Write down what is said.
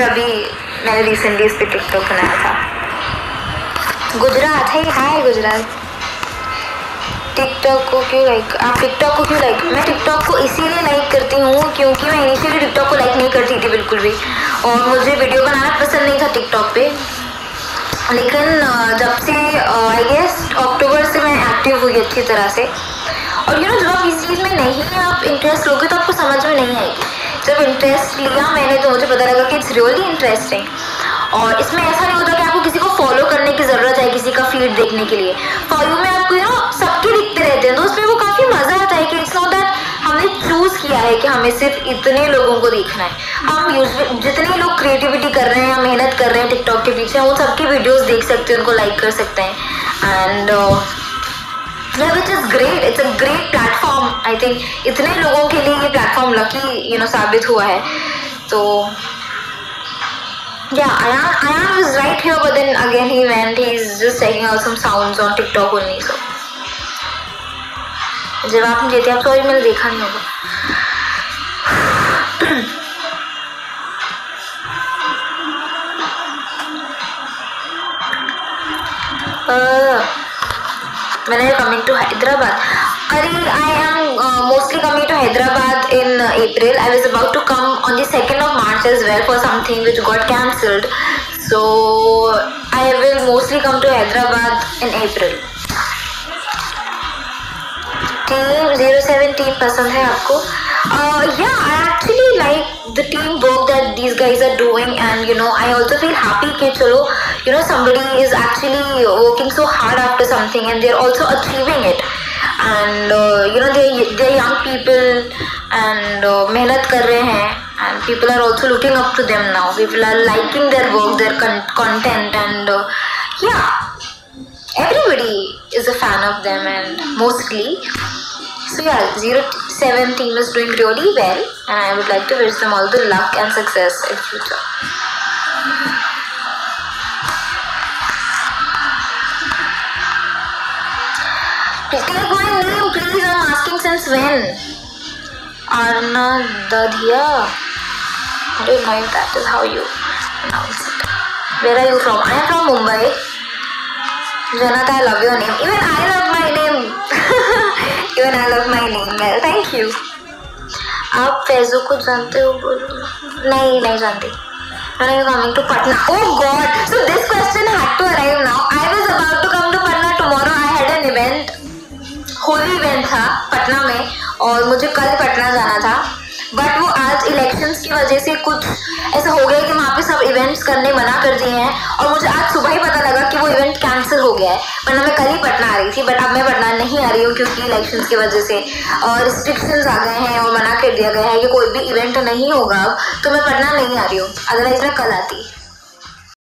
फिर अभी मैंने रिसेंटली इस पर टिकटॉक बनाया था। गुजरात है, हाय गुजरात। टिकटॉक को क्यों लाइक, आप टिकटॉक को क्यों लाइक? मैं टिकटॉक को इसीलिए लाइक करती हूँ क्योंकि मैं इनिशियली टिकटॉक को लाइक नहीं करती थी बिल्कुल भी, और मुझे वीडियो बनाना पसंद नहीं था टिकटॉक पे। लेकिन जब से आई गेस अक्टूबर से मैं एक्टिव हुई अच्छी तरह से, और यू नो जब आप इस चीज़ में नहीं आप इंटरेस्ट लोगे तो आपको समझ में नहीं आएगी। जब इंटरेस्ट लिया मैंने तो मुझे पता लगा कि इट्स रियली इंटरेस्टिंग, और इसमें ऐसा नहीं होता कि आपको किसी को फॉलो करने की ज़रूरत है किसी का फीड देखने के लिए। फॉलो में आपको यू नो सबके दिखते रहते हैं तो उसमें वो काफ़ी मज़ा आता है कि इट्स नॉट दैट हमने चूज़ किया है कि हमें सिर्फ इतने लोगों को देखना है। हम यूजुअली जितने लोग क्रिएटिविटी कर रहे हैं या मेहनत कर रहे हैं टिकटॉक के पीछे, वो सबके वीडियोस देख सकते हैं, उनको लाइक कर सकते हैं। And which is great, it's a great platform. I think इतने लोगों के लिए ये प्लेटफॉर्म लकी यू नो साबित हुआ है। तो yeah, Ayan was right here, but then again he went. He's just checking out some sounds on TikTok only. So, जब आपने देते आप सॉरी मैंने देखा नहीं होगा। मैंने कमिंग टू हैदराबाद, अरे I am mostly coming to Hyderabad in April. I was about to come on the 2nd of March as well for something which got cancelled. So I will mostly come to Hyderabad in April. Team 07 team पसंद है आपको? Yeah, I actually like the team work that these guys are doing, and you know I also feel happy कि चलो you know somebody is actually working so hard after something and they're also achieving it. And you know they're young people and मेहनत कर रहे हैं, and people are also looking up to them now. People are liking their work, their content, and yeah, everybody is a fan of them and mostly. So yeah, 07 team is doing really well, and I would like to wish them all the luck and success in future. Take my name, please. I'm asking since when? Arna Dadhya. I don't know if that is how you pronounce it. Where are you from? I am from Mumbai. Janata, I love your name. Even I love my name. Even I love my name. Thank you. आप फैजू को जानते हो? बोलो नहीं, नहीं जानती. When are you coming to Patna? Oh God! So this question had to arrive now. I was about to come to Patna tomorrow. I had an event. Holi event था पटना में और मुझे कल पटना जाना था, बट वो आज इलेक्शंस की वजह से कुछ ऐसा हो गया कि वहाँ पे सब इवेंट्स करने मना कर दिए हैं, और मुझे आज सुबह ही पता लगा कि वो इवेंट कैंसिल हो गया है। वरना मैं कल ही पटना आ रही थी, बट अब मैं पटना नहीं आ रही हूँ क्योंकि इलेक्शंस की वजह से रिस्ट्रिक्शंस आ गए हैं और मना कर दिया गया है कि कोई भी इवेंट नहीं होगा अब, तो मैं पटना नहीं आ रही हूँ, अदरवाइज मैं कल आती।